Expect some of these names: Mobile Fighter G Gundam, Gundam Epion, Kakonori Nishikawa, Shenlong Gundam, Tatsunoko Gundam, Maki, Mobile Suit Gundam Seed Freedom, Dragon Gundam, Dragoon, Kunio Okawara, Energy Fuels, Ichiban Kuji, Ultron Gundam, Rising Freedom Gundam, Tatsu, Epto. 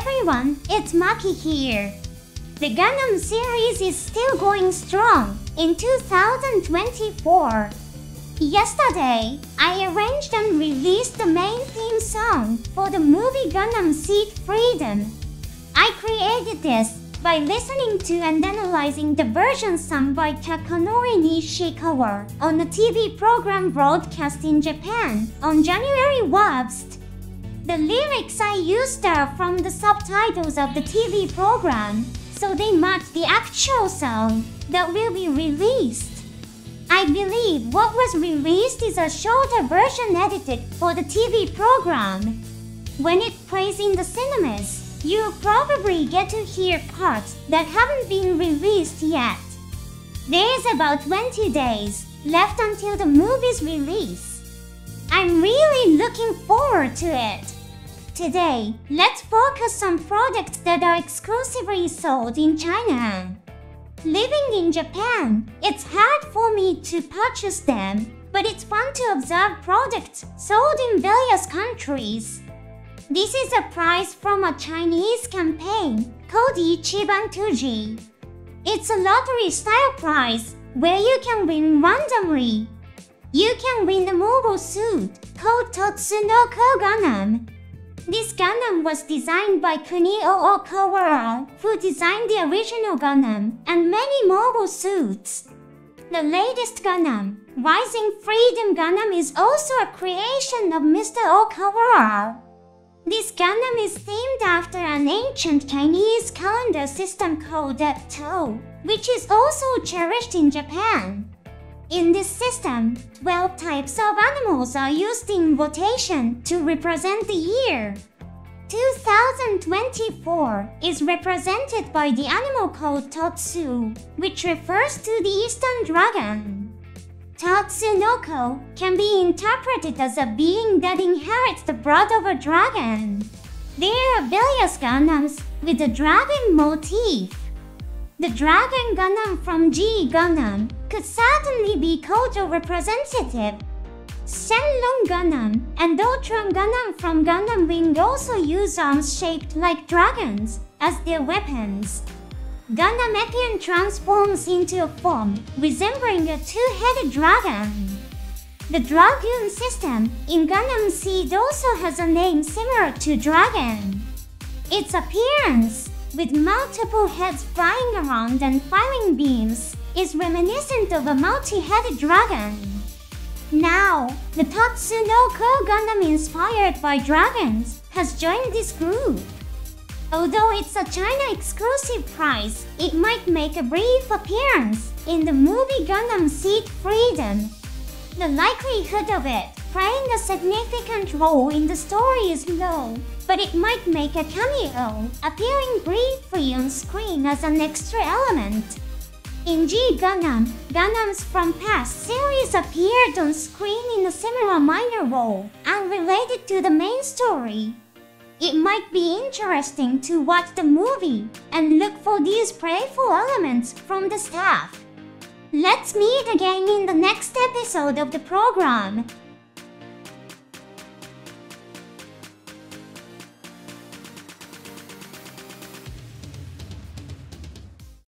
everyone, it's Maki here! The Gundam series is still going strong in 2024. Yesterday, I arranged and released the main theme song for the movie Gundam Seed Freedom. I created this by listening to and analyzing the version sung by Kakonori Nishikawa on the TV program broadcast in Japan on January 1st. The lyrics I used are from the subtitles of the TV program, so they match the actual song that will be released. I believe what was released is a shorter version edited for the TV program. When it plays in the cinemas, you'll probably get to hear parts that haven't been released yet. There's about 20 days left until the movie's release. I'm really looking forward to it! Today, let's focus on products that are exclusively sold in China. Living in Japan, it's hard for me to purchase them, but it's fun to observe products sold in various countries. This is a prize from a Chinese campaign called Ichiban Kuji. It's a lottery-style prize where you can win randomly. You can win the mobile suit called Tatsunoko Gundam. This Gundam was designed by Kunio Okawara, who designed the original Gundam and many mobile suits. The latest Gundam, Rising Freedom Gundam, is also a creation of Mr. Okawara. This Gundam is themed after an ancient Chinese calendar system called Epto, which is also cherished in Japan. In this system, 12 types of animals are used in rotation to represent the year. 2024 is represented by the animal called Tatsu, which refers to the Eastern Dragon. Tatsunoko can be interpreted as a being that inherits the blood of a dragon. There are various Gundams with the dragon motif. The Dragon Gundam from G Gundam could certainly be cultural representative. Shenlong Gundam and Ultron Gundam from Gundam Wing also use arms shaped like dragons as their weapons. Gundam Epion transforms into a form resembling a two-headed dragon. The Dragoon system in Gundam Seed also has a name similar to Dragon. Its appearance, with multiple heads flying around and firing beams, is reminiscent of a multi-headed dragon. Now, the Tatsunoko Gundam inspired by dragons has joined this group. Although it's a China-exclusive prize, it might make a brief appearance in the movie Gundam Seed Freedom. The likelihood of it playing a significant role in the story is low, but it might make a cameo, appearing briefly on screen as an extra element. In G Gundam, Gundams from past series appeared on screen in a similar minor role, unrelated to the main story. It might be interesting to watch the movie and look for these playful elements from the staff. Let's meet again in the next episode of the program.